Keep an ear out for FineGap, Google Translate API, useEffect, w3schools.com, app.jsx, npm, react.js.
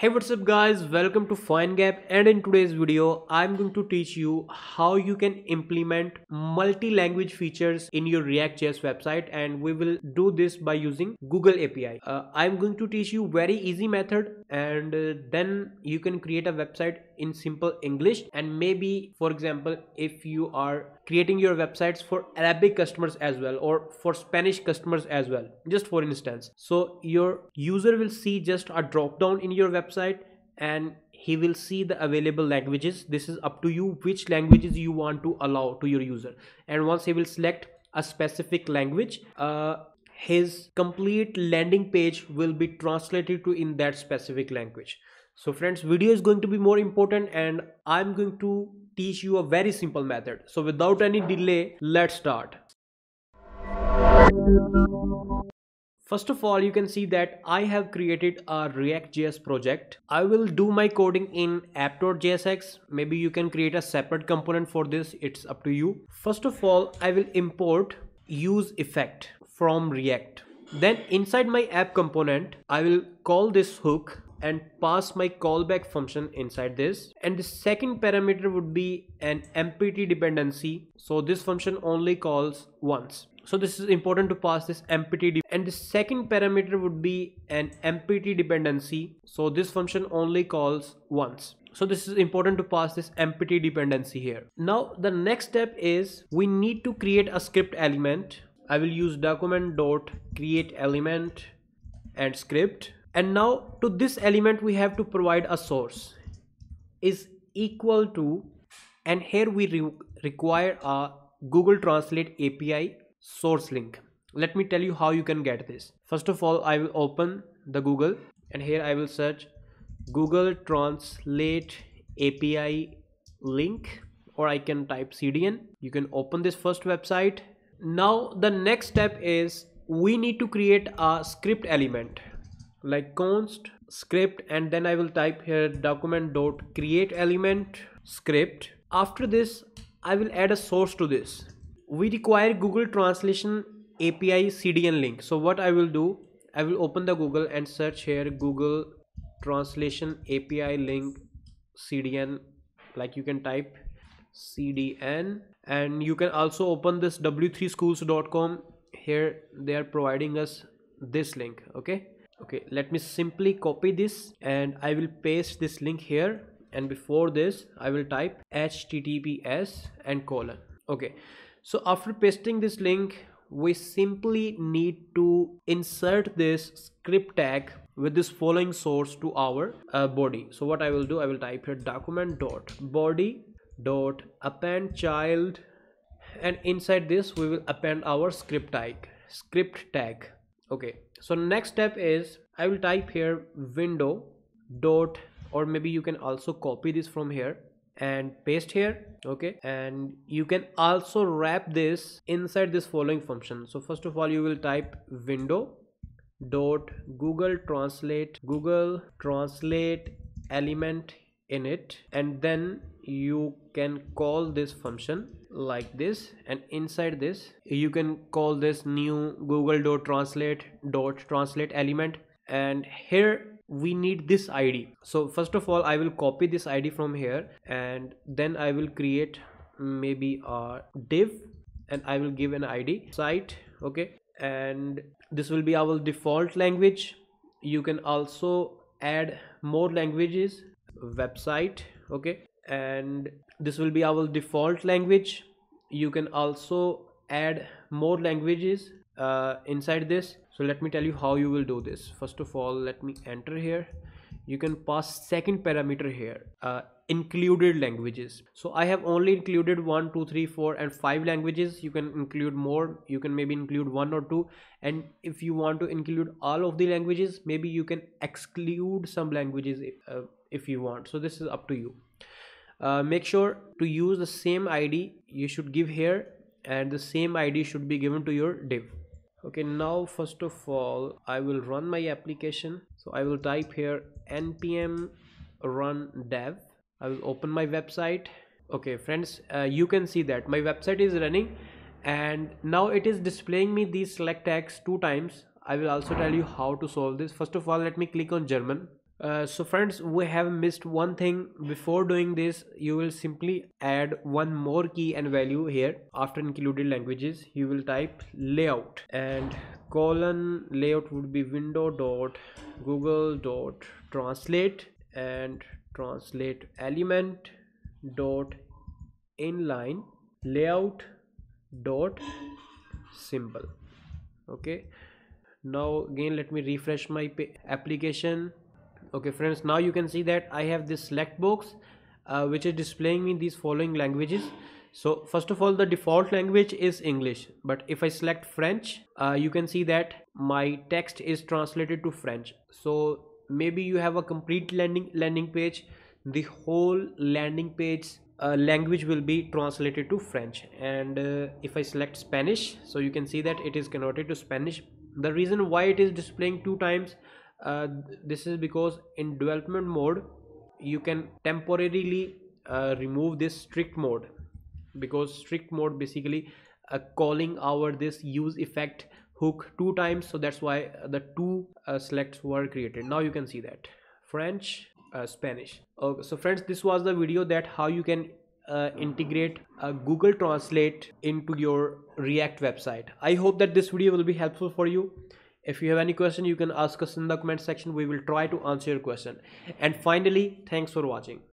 Hey, what's up guys, welcome to FineGap, and in today's video I'm going to teach you how you can implement multi-language features in your react.js website, and we will do this by using Google API. I'm going to teach you very easy method, and then you can create a website in simple English. And maybe, for example, if you are creating your websites for Arabic customers as well, or for Spanish customers as well, just for instance, so your user will see just a drop down in your website and he will see the available languages. This is up to you which languages you want to allow to your user, and once he will select a specific language, his complete landing page will be translated to in that specific language. So friends, video is going to be more important, and I'm going to teach you a very simple method. So without any delay, let's start. First of all, you can see that I have created a React.js project. I will do my coding in app.jsx. Maybe you can create a separate component for this. It's up to you. First of all, I will import useEffect from React. Then inside my app component, I will call this hook and pass my callback function inside this, and the second parameter would be an MPT dependency. So this function only calls once. So this is important to pass this MPT, and the second parameter would be an MPT dependency. So this function only calls once. So this is important to pass this MPT dependency here. Now the next step is we need to create a script element. I will use document.createElement and script. And now to this element we have to provide a source is equal to, and here we require a Google Translate API source link. Let me tell you how you can get this. First of all, I will open the Google, and here I will search Google Translate API link, or I can type CDN. You can open this first website. Now the next step is we need to create a script element like const script, and then I will type here document.createElement script. After this, I will add a source to this. We require Google Translation API CDN link. So what I will do, I will open the Google and search here Google Translation API link CDN, like you can type CDN, and you can also open this w3schools.com. here they are providing us this link. Okay, let me simply copy this, and I will paste this link here, and before this I will type https and colon. Okay, so after pasting this link, we simply need to insert this script tag with this following source to our body. So what I will do, I will type here document.body.append child, and inside this we will append our script tag. Okay, so next step is I will type here window dot, or maybe you can also copy this from here and paste here. Okay, and you can also wrap this inside this following function. So first of all, you will type window dot google translate element init, and then you can call this function like this, and inside this you can call this new google.translate element, and here we need this ID. So first of all, I will copy this ID from here, and then I will create maybe a div, and I will give an ID site. Okay, and this will be our default language. You can also add more languages, website. Okay, and this will be our default language. You can also add more languages inside this. So let me tell you how you will do this. First of all, let me enter here. You can pass second parameter here, included languages. So I have only included 1, 2, 3, 4 and 5 languages. You can include more. You can maybe include 1 or 2, and if you want to include all of the languages, maybe you can exclude some languages if you want. So this is up to you. Make sure to use the same ID you should give here, and the same ID should be given to your div. Okay, now first of all, I will run my application. So I will type here npm run dev. I will open my website. Okay friends, you can see that my website is running, and now it is displaying me these select tags 2 times. I will also tell you how to solve this. First of all, let me click on German. So friends, we have missed one thing. Before doing this, you will simply add one more key and value here. After included languages, you will type layout and colon layout would be window.google.translate and translate element dot inline layout dot symbol. Okay, now again let me refresh my application. Okay friends, now you can see that I have this select box which is displaying me these following languages. So first of all, the default language is English, but if I select French, you can see that my text is translated to French. So maybe you have a complete landing page. The whole landing page language will be translated to French. And if I select Spanish, so you can see that it is converted to Spanish. The reason why it is displaying two times, this is because in development mode you can temporarily remove this strict mode, because strict mode basically calling over this use effect hook two times. So that's why the two selects were created. Now you can see that French, Spanish. Okay, so friends, this was the video that how you can integrate Google Translate into your React website. I hope that this video will be helpful for you. If you have any question, you can ask us in the comment section. We will try to answer your question. And finally, thanks for watching.